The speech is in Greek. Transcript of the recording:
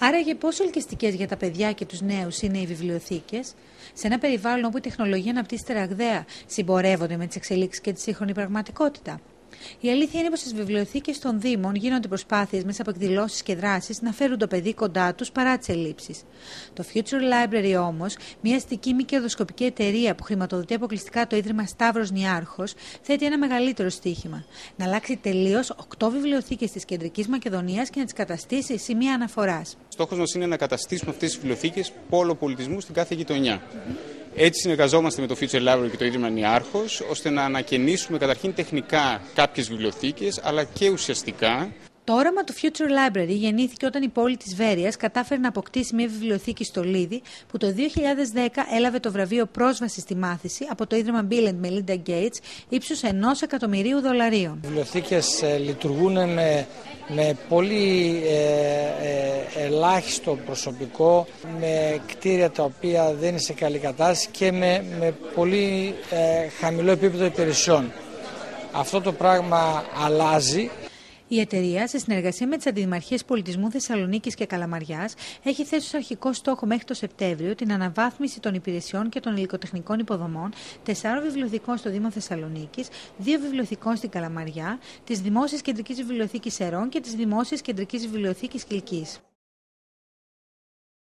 Άραγε πόσο ελκυστικές για τα παιδιά και τους νέους είναι οι βιβλιοθήκες, σε ένα περιβάλλον όπου η τεχνολογία αναπτύσσεται ραγδαία, συμπορεύονται με τις εξελίξεις και τη σύγχρονη πραγματικότητα. Η αλήθεια είναι πως στις βιβλιοθήκες των Δήμων γίνονται προσπάθειες μέσα από εκδηλώσεις και δράσεις να φέρουν το παιδί κοντά τους παρά τις ελλείψεις. Το Future Library όμως, μια αστική μη κερδοσκοπική εταιρεία που χρηματοδοτεί αποκλειστικά το Ίδρυμα Σταύρος Νιάρχος, θέτει ένα μεγαλύτερο στοίχημα: να αλλάξει τελείως 8 βιβλιοθήκες της Κεντρικής Μακεδονίας και να τις καταστήσει σημεία αναφοράς. Στόχος μας είναι να καταστήσουμε αυτές τις βιβλιοθήκες πόλο πολιτισμού στην κάθε γειτονιά. Έτσι συνεργαζόμαστε με το Future Library και το Ίδρυμα Νιάρχος, ώστε να ανακαινήσουμε καταρχήν τεχνικά κάποιες βιβλιοθήκες, αλλά και ουσιαστικά. Το όραμα του Future Library γεννήθηκε όταν η πόλη της Βέρειας κατάφερε να αποκτήσει μια βιβλιοθήκη στο Λίδι, που το 2010 έλαβε το βραβείο πρόσβαση στη μάθηση από το Ίδρυμα Bill and Melinda Gates ύψους $1 εκατομμυρίου. Οι βιβλιοθήκες λειτουργούν με πολύ ελάχιστο προσωπικό, με κτίρια τα οποία δεν είναι σε καλή κατάσταση και με πολύ χαμηλό επίπεδο υπηρεσιών. Αυτό το πράγμα αλλάζει. Η εταιρεία, σε συνεργασία με τις αντιδημαρχίες πολιτισμού Θεσσαλονίκης και Καλαμαριάς, έχει θέσει ως αρχικό στόχο μέχρι το Σεπτέμβριο την αναβάθμιση των υπηρεσιών και των υλικοτεχνικών υποδομών 4 βιβλιοθηκών στο Δήμο Θεσσαλονίκης, 2 βιβλιοθηκών στην Καλαμαριά, της Δημόσιας Κεντρικής Βιβλιοθήκης Ερών και της Δημόσιας Κεντρικής Βιβλιοθήκης Κιλκίς.